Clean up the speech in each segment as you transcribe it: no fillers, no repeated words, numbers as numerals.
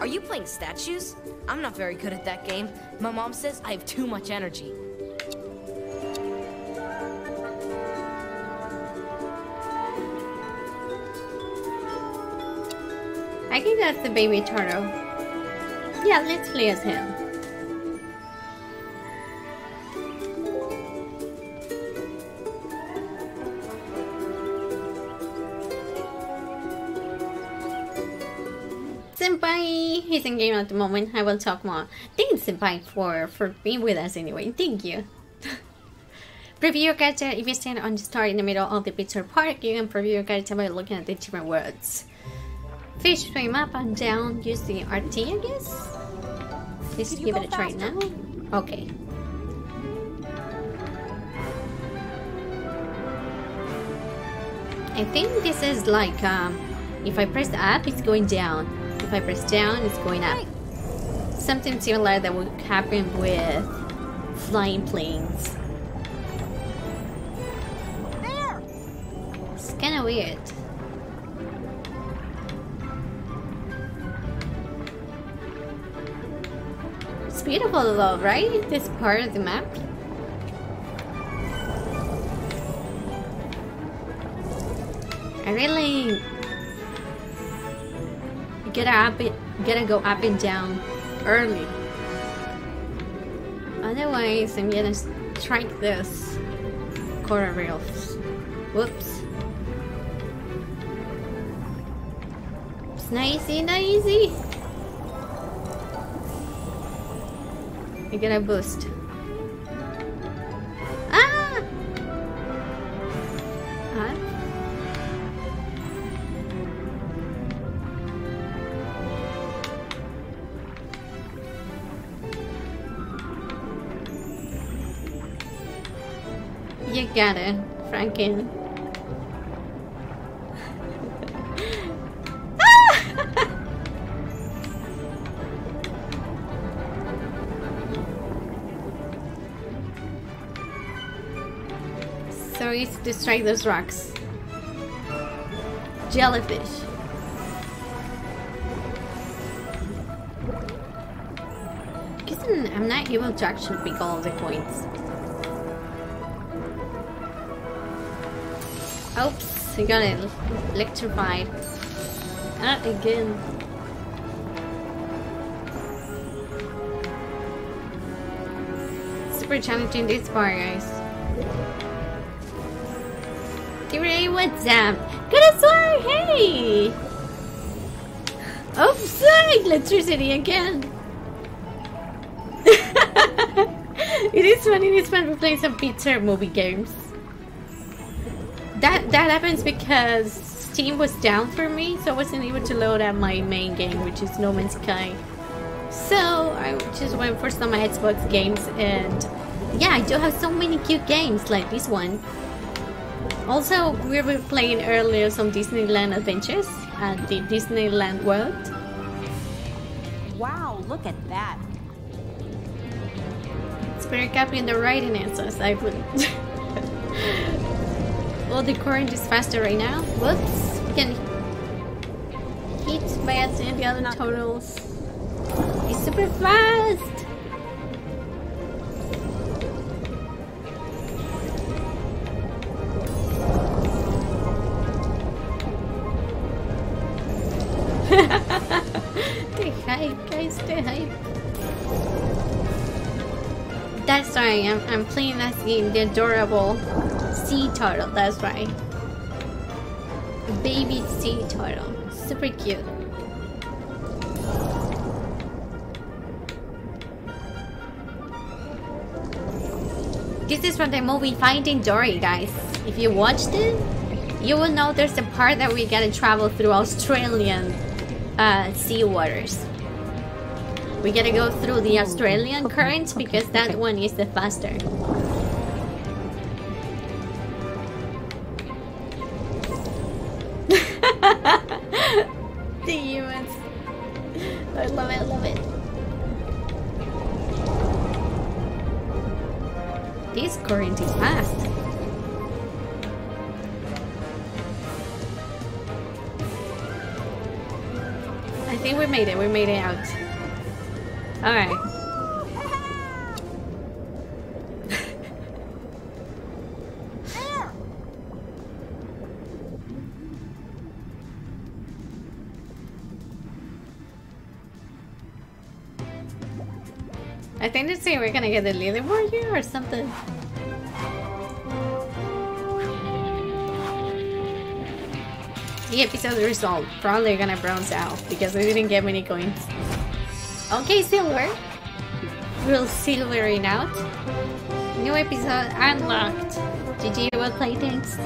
Are you playing statues? I'm not very good at that game. My mom says I have too much energy. I think that's the baby turtle. Yeah, let's play as him. Senpai! He's in game at the moment. I will talk more. Thanks, Senpai, for being with us anyway. Thank you. Preview your character. If you stand on the star in the middle of the picture park, you can preview your character by looking at the different words. Fish swim up and down using RT, I guess. Let's give it a try now. Okay. I think this is like if I press up, it's going down. If I press down, it's going up. Something similar that would happen with flying planes. There. It's kind of weird. It's beautiful though, right? This part of the map. I really gotta go up and down early. Otherwise, I'm gonna strike this corner rails. Whoops. It's not easy, not easy. I get a boost. Ah! Huh? You got it, Franklin. To strike those rocks. Jellyfish. I'm not able to actually pick all the coins. Oops, I got it electrified. Not again. Super challenging this part, guys. Ray, what's up? Good sword, hey! Oops, electricity again! It is fun. We play some pizza movie games. That happens because Steam was down for me, so I wasn't able to load up my main game, which is No Man's Sky. So I just went for some Xbox games, and yeah, I do have so many cute games like this one. Also, we were playing earlier some Disneyland Adventures at the Disneyland World. Wow, look at that! It's very copying the writing answers, I would. Well, the current is faster right now. Whoops! We can hit by the other turtles. It's super fast! That's right, I'm playing as the adorable sea turtle, that's right. Baby sea turtle, super cute. This is from the movie Finding Dory, guys. If you watched it, you will know there's a part that we gotta travel through Australian sea waters. We gotta go through the Australian current because that one is the faster. The humans. I love it, I love it. This current is fast. I think we made it. We made it out. Alright. I think they're saying we're gonna get the leaderboard here or something. The episode result. Probably gonna bronze out because we didn't get many coins. Okay, silver. Real silvering out. New episode unlocked. GG, well played, thanks.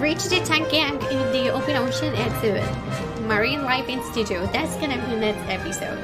Reach the tank gang in the open ocean exhibit. Marine Life Institute. That's gonna be next episode.